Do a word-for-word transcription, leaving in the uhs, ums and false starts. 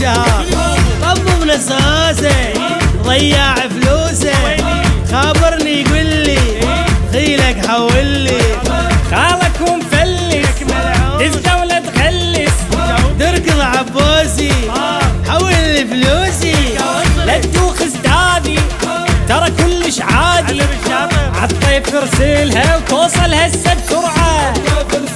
شهر طببنا ساسي ضيع فلوسي خابرني يقول لي خيلك حول لي خالك ومفلس تسقى ولا تخلس تركض عبوسي حول لي فلوسي لا تدوخ استاذي ترى كلش عادي عالطيف ترسلها وتوصلها هسه بسرعه